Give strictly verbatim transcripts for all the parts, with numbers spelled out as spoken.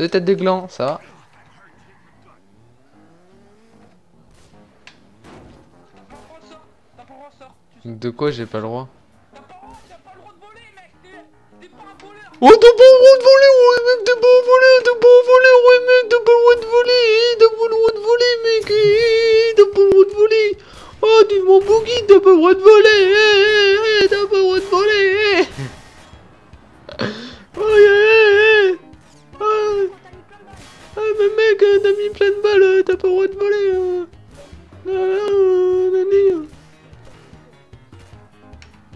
C'est des têtes de gland, ça va. De quoi j'ai pas le droit? Oh, t'as pas le droit de voler, ouais mec, t'es pas volé, t'es pas volé, ouais mec, t'as pas le droit de voler, t'as pas le droit de voler, mec, t'as pas le droit de voler. Oh, dis mon boogie, t'as pas le droit de voler, t'as pas le droit de voler. Oh, yeah, ah, ah, mais mec, t'as mis plein de balles, t'as pas le droit de voler. Ah, nanani.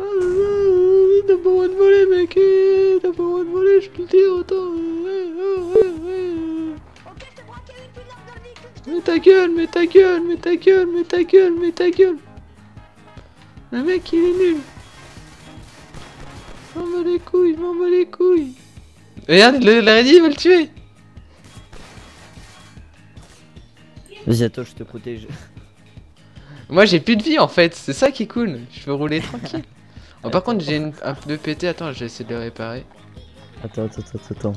Ah, t'as pas le droit de voler, mec. T'as pas le droit de voler, je te le dis, attends. Mais ta gueule, mais ta gueule, mais ta gueule, mais ta gueule, mais ta gueule. Le mec il est nul. M'en bats les couilles, m'en bats les couilles. Regarde, l'araignée va le tuer. Vas-y, attends, je te protège. Moi j'ai plus de vie en fait, c'est ça qui est cool. Je peux rouler tranquille. Oh, par contre j'ai un pneu pété, attends je vais essayer de le réparer. Attends, attends, attends, attends.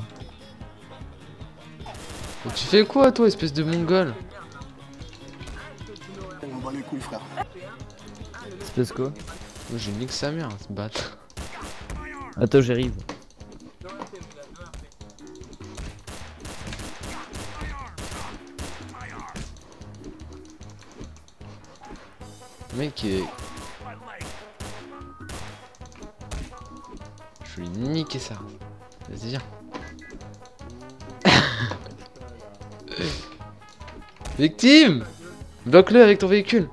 Tu fais quoi toi espèce de mongol? On va les couilles frère. Espèce quoi? Oh, je nique sa mère, se battre. Attends j'arrive. Mec est... Je vais niquer ça. Vas-y viens. Victime. Bloque-le avec ton véhicule.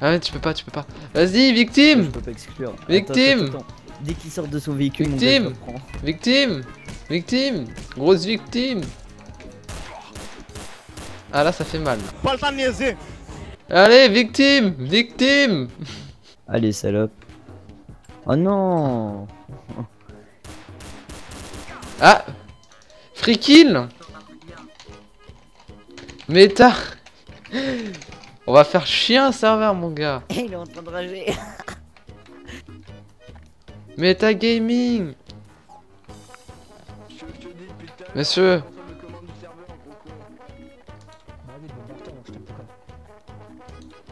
Ah ouais, tu peux pas, tu peux pas. Vas-y victime. Je peux pas exclure. Victime. Attends, attends, attends. Dès qu'il sort de son véhicule, victime. Mon gars, je le victime. Victime. Grosse victime. Ah là ça fait mal. Pas le temps de niaiser. Allez victime. Victime. Allez salope. Oh non. Ah, free kill. Mais t'as... On va faire chien serveur mon gars. Il est en train de rager. Meta gaming. Monsieur.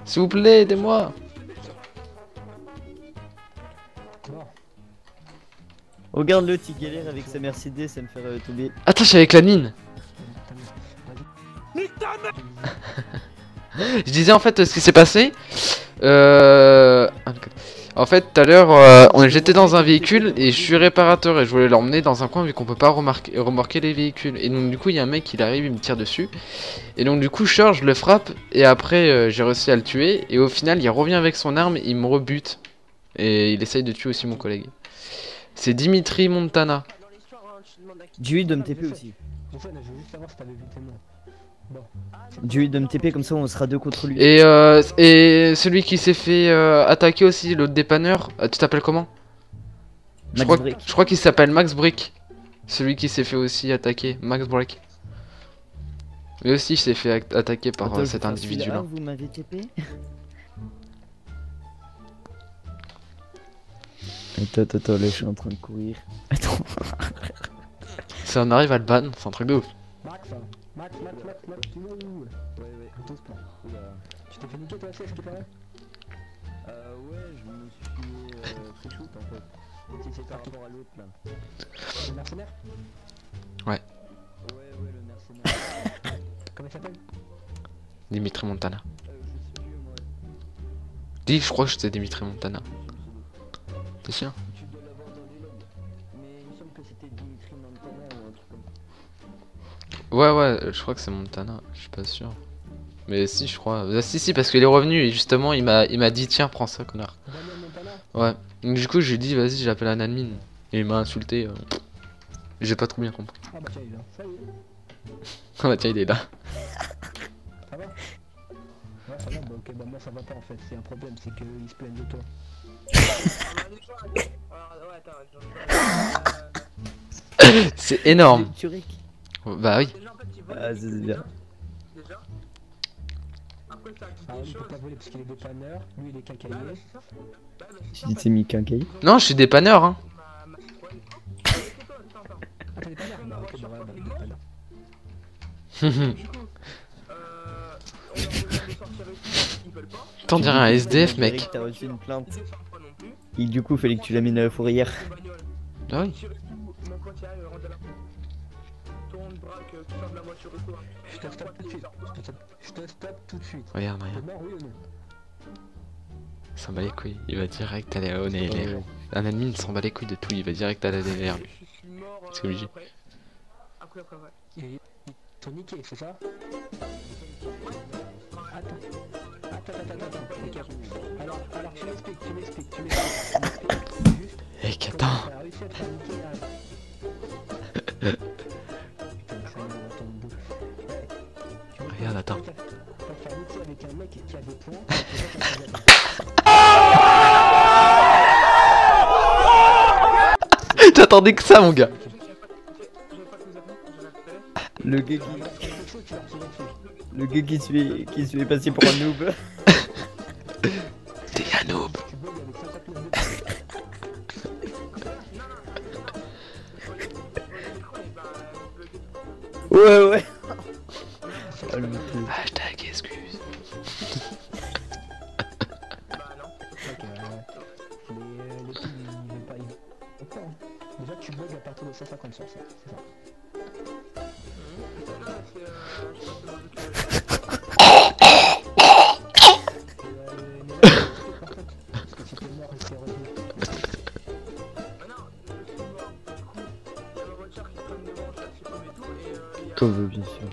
S'il vous plaît, aidez-moi. Regarde le petit galère avec sa Mercedes, ça me fait euh, tomber. Attends, je suis avec la mine. Je disais en fait euh, ce qui s'est passé. Euh... En fait, tout à l'heure, euh, j'étais dans un véhicule et je suis réparateur et je voulais l'emmener dans un coin vu qu'on peut pas remorquer, remorquer les véhicules. Et donc du coup, il y a un mec qui arrive, il me tire dessus. Et donc du coup, je charge, je le frappe et après euh, j'ai réussi à le tuer. Et au final, il revient avec son arme, il me rebute. Et il essaye de tuer aussi mon collègue. C'est Dimitri Montana. Dewey de M T P aussi. Dewey de M T P, comme ça on sera deux contre lui. Et, euh, et celui qui s'est fait euh, attaquer aussi, l'autre dépanneur, tu t'appelles comment? Max je, crois, Brick. Je crois qu'il s'appelle Max Brick. Celui qui s'est fait aussi attaquer, Max Brick. Lui aussi s'est fait attaquer par Attends, euh, cet individu-là. Vous m'avez T P. Attends, attends, là je suis en train de courir. Attends. Si on arrive à le ban, c'est un truc de ouf. Max, Max, Max, Max, Max, tu nous où? Ouais, ouais, attends, c'est pas. Tu t'es fait niquer toi, c'est ce qui paraît? Euh, ouais, je me suis fait très shoot en fait. C'est par rapport à l'autre là. Le mercenaire? Ouais. Ouais, ouais, le mercenaire. Comment il s'appelle? Dimitri Montana. Euh, je suis vieux moi. Dis, je crois que c'était Dimitri Montana. T'es sûr? Tu dois l'avoir dans les logs. Mais il me semble que c'était Dimitri Montana ou un truc comme ça. Ouais ouais, je crois que c'est Montana, je suis pas sûr. Mais si je crois. Ah, si si parce qu'il est revenu et justement il m'a il m'a dit tiens prends ça connard. Ouais. Donc du coup je lui ai dit vas-y j'appelle un admin. Et il m'a insulté. Euh... J'ai pas trop bien compris. Ah bah tiens il est là. Ça y est. Ah bah tiens il est là. Ça va? Ouais ça va, bah ok bah moi ça va pas en fait, c'est un problème, c'est qu'il se plaigne de toi. C'est énorme. Bah oui. Ah, c'est bien. Tu t'es mis quincailler? Non, je suis dépanneur. Hein. T'en dirais un S D F, mec. Et du coup, fallait que tu l'amènes à la fourrière. Ah oui. Je te tape tout de suite. Je te tape tout de suite. Regarde, regarde. Il s'en bat les couilles. Il va direct à la O N L R. Un admin s'en bat les couilles de tout. Il va direct à la O N L R. C'est obligé. Après, après, ouais. Ils sont niqués, c'est ça? Attends. Attends, attends, attends. Regarde. Alors, alors, tu m'expliques, tu m'expliques, tu m'expliques. Mec, attends. Regarde, attends. J'attendais que ça, mon gars. Le gars qui... Le gars qui se fait, qui se fait passer pour un noob. T'es un noob. Ouais, ouais. Hashtag excuse. Déjà tu bugs à partir de cent cinquante sur ça, c'est ça. Comme bien sûr.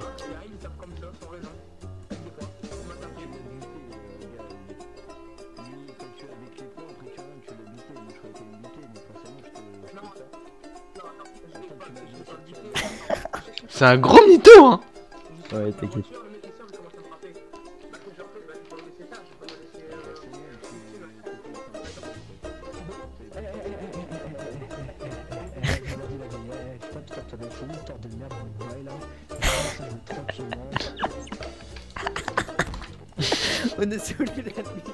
C'est un gros mytho, hein. Ouais, t'inquiète. On a saoulé la nuit.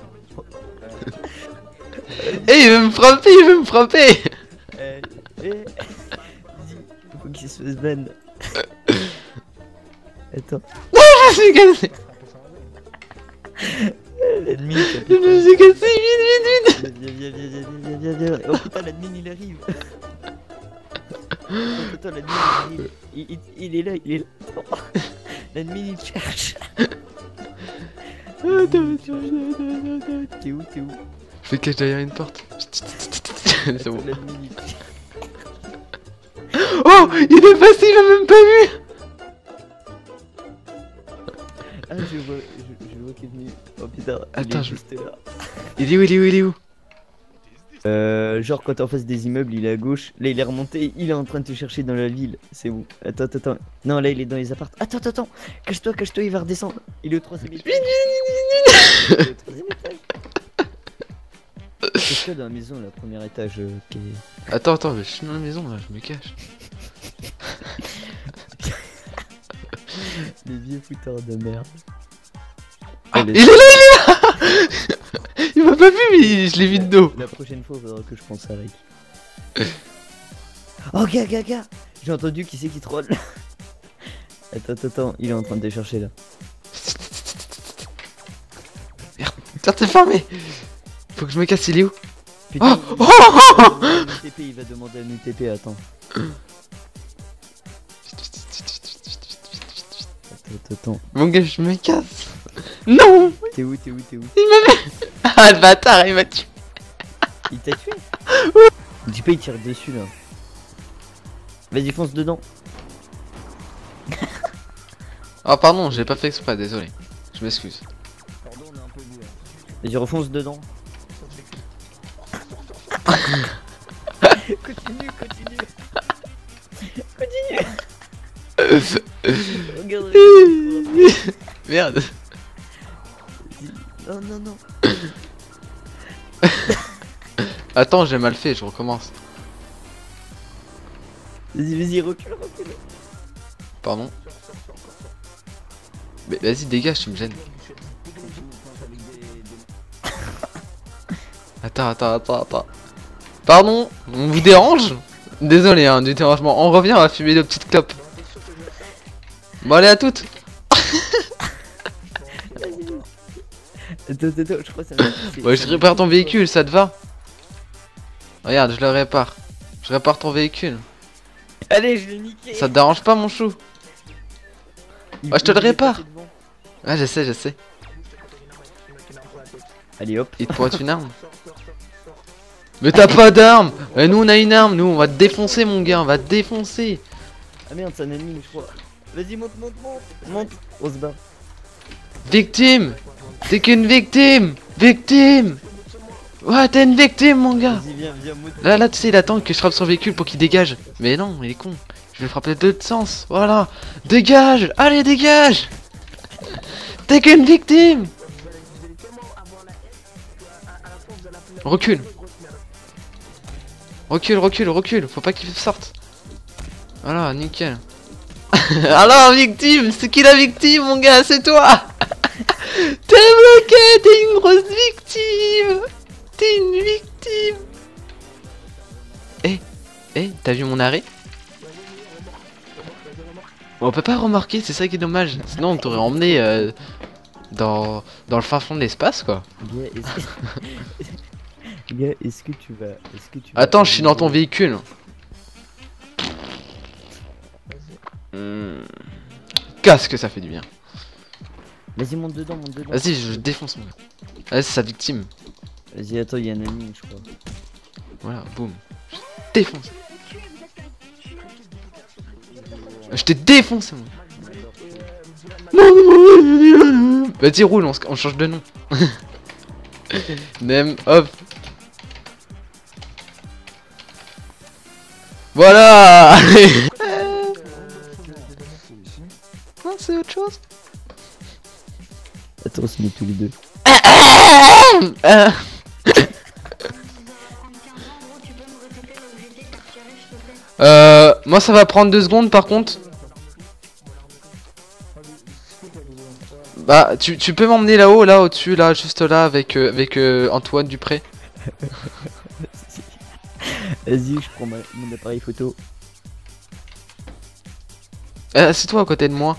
Eh, il veut me frapper, il veut me frapper. Eh, eh. Faut qu'il se fasse ban. Attends. Non, je me suis cassé. L'ennemi. Je me suis cassé, vite, vite, vite. Viens, viens, viens, viens, viens, viens, viens. Oh putain, l'admin il arrive. Oh putain, l'admin il arrive. Il, il, il est là, il est là. Oh. L'admin il cherche. T'es où, t'es où? Je me cache derrière une porte. C'est bon. Oh, il est passé, il m'a même pas vu. Ah, je vois, je, je vois qu'il est venu. Oh putain. Attends, je... Il est où, il est où, il est où? Euh, genre quand t'es en face des immeubles, il est à gauche. Là, il est remonté, il est en train de te chercher dans la ville. C'est où? Attends, attends, attends. Non, là, il est dans les appartes. Attends, attends, attends. Cache-toi, cache-toi, il va redescendre. Il est au troisième étage. Il est au troisième étage. Cache-toi dans la maison, là, premier étage. Euh, qui est... Attends, attends, mais je suis dans la maison, là, je me cache. Les vieux fouteurs de merde. Ah, il est là, il est là. Il m'a pas vu, mais je l'ai vu de dos. La prochaine fois, il faudra que je pense à Rick. Oh, gars, gars, gars. J'ai entendu qui c'est qui troll. Attends, attends, attends, il est en train de te chercher là. Merde, putain, t'es fermé. Faut que je me casse, il est où? Putain, oh, il... Oh, il va demander un U T P, attends. Attends, attends. Mon gars, je me casse. Non. T'es où, t'es où, t'es où? Il m'a... Ah le bâtard, il m'a tué. Il t'a tué? Dis pas, il tire dessus là. Vas-y, fonce dedans. Oh pardon, j'ai pas fait exprès, désolé. Je m'excuse. Pardon, on est un peu vieux. Vas-y, refonce dedans. Continue, continue. Continue. Regarde. Merde. Oh non non. Attends, j'ai mal fait, je recommence. Vas-y, vas-y, recule, recule. Pardon. Mais vas-y, dégage, tu me gênes. Attends, attends, attends, attends. Pardon, on vous dérange? Désolé, hein, du dérangement. On revient, on va fumer nos petites clopes. Bon, allez, à toutes. Attends, attends, je crois que ça va. Bon, je répare ton véhicule, ça te va? Regarde, je le répare. Je répare ton véhicule. Allez, je l'ai niqué. Ça te dérange pas, mon chou? Ah, oh, je te le répare. Ah, je sais, je sais. Allez, hop. Il te pointe une arme. Mais t'as pas d'arme. Et nous, on a une arme. Nous, on va te défoncer, mon gars. On va te défoncer. Ah merde, c'est un ennemi, je crois. Vas-y, monte, monte, monte. Monte. On se bat. Victime. T'es qu'une victime. Victime. Ouais, t'es une victime, mon gars. Viens, viens, là, là, tu sais, il attend que je frappe son véhicule pour qu'il dégage. Mais non, il est con. Je vais le frapper de l'autre sens. Voilà. Dégage. Allez, dégage. T'es qu'une victime. Recule. Recule, recule, recule. Faut pas qu'il sorte. Voilà, nickel. Alors, victime. C'est qui la victime, mon gars? C'est toi. T'es bloqué. T'es une grosse victime. T'es une victime. Eh, hey, hey, eh, t'as vu mon arrêt? On peut pas remorquer, c'est ça qui est dommage. Sinon, on t'aurait emmené euh, dans, dans le fin fond de l'espace, quoi. Yeah, gars, est-ce que tu vas... Est-ce que tu vas... Attends, je suis dans ton véhicule. Mmh. Qu'est-ce que ça fait du bien. Vas-y, monte dedans, monte dedans. Vas-y, je défonce mon gars. Vas-y, c'est sa victime. Vas-y, attends, il y a un ami, je crois. Voilà, boum. Je défonce. Je t'ai défoncé, mon gars. Vas-y, roule, on, on change de nom. Name off. Voilà. Non, c'est autre chose. Attends, on se met tous les deux. euh, moi ça va prendre deux secondes par contre. Bah, tu, tu peux m'emmener là-haut, là, au-dessus, là, juste là, avec, euh, avec euh, Antoine Dupré. Vas-y, je prends ma, mon appareil photo. Euh, c'est toi à côté de moi.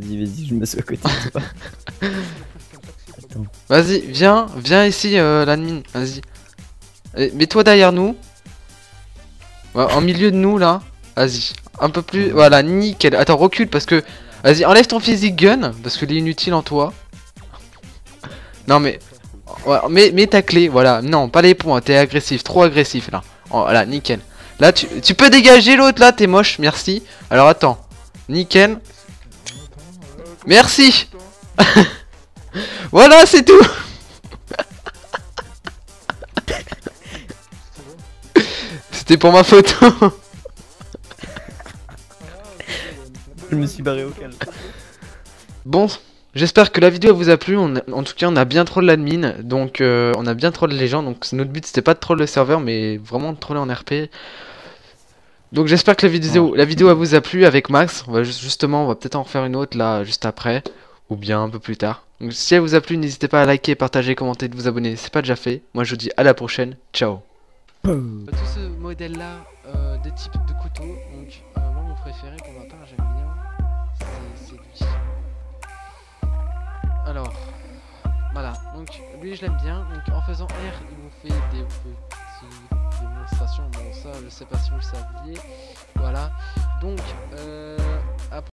Vas-y, vas-y, je me suis à côté de toi. Vas-y, viens, viens ici, euh, l'admin, vas-y. Mets-toi derrière nous. En milieu de nous, là. Vas-y, un peu plus, voilà, nickel. Attends, recule parce que... Vas-y, enlève ton physique gun, parce qu'il est inutile en toi. Non mais... Ouais, mais, mais ta clé, voilà. Non, pas les points, t'es agressif, trop agressif là. Oh, voilà, nickel. Là, tu, tu peux dégager l'autre là, t'es moche, merci. Alors attends, nickel. Merci. Voilà, c'est tout. C'était pour ma photo. Je me suis barré au calme. Bon, j'espère que la vidéo vous a plu. On a, en tout cas, on a bien troll l'admin. Donc, euh, on a bien troll les gens. Donc, notre but, c'était pas de troll le serveur, mais vraiment de troller en R P. Donc, j'espère que la vidéo, la vidéo vous a plu avec Max. On va juste, justement, on va peut-être en refaire une autre là, juste après. Ou bien un peu plus tard. Donc, si elle vous a plu, n'hésitez pas à liker, partager, commenter, de vous abonner. C'est pas déjà fait. Moi, je vous dis à la prochaine. Ciao. Tout ce modèle là, euh, des types de couteaux. Donc, euh, moi, mon préféré pour ma part, j'aime bien. Alors, voilà, donc lui je l'aime bien, donc en faisant R, il vous fait des petites démonstrations, bon ça je sais pas si vous le saviez, voilà, donc